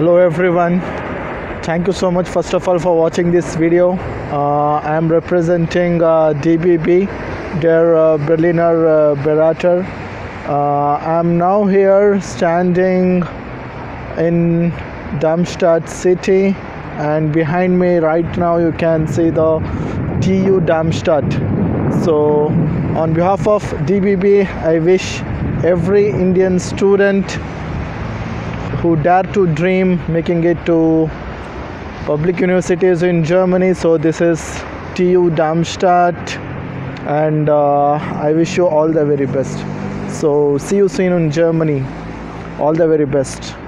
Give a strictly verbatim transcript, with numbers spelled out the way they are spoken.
Hello everyone, thank you so much first of all for watching this video. uh, I am representing uh, D B B Der uh, Berliner uh, Berater. uh, I am now here standing in Darmstadt city, and behind me right now you can see the T U Darmstadt. So on behalf of D B B, I wish every Indian student who dare to dream making it to public universities in Germany. So this is T U Darmstadt, and uh, I wish you all the very best. So see you soon in Germany. All the very best.